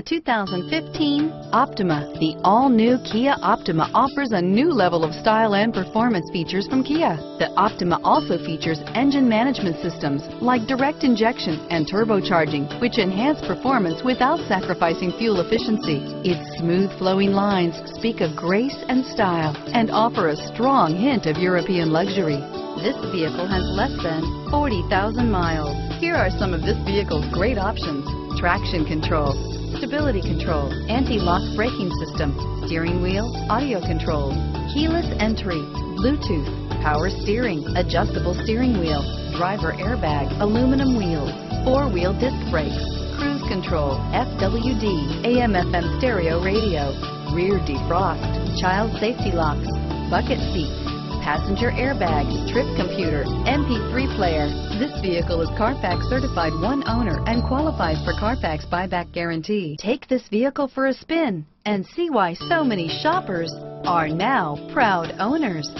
The 2015 Optima. The all-new Kia Optima offers a new level of style and performance features from Kia. The Optima also features engine management systems like direct injection and turbocharging, which enhance performance without sacrificing fuel efficiency. Its smooth flowing lines speak of grace and style and offer a strong hint of European luxury. This vehicle has less than 40,000 miles. Here are some of this vehicle's great options: traction control, stability control, anti-lock braking system, steering wheel audio controls, keyless entry, Bluetooth, power steering, adjustable steering wheel, driver airbag, aluminum wheels, four-wheel disc brakes, cruise control, FWD, AM/FM stereo radio, rear defrost, child safety locks, bucket seats, passenger airbag, trip computer, MP3 player. This vehicle is Carfax certified one owner and qualifies for Carfax buyback guarantee. Take this vehicle for a spin and see why so many shoppers are now proud owners.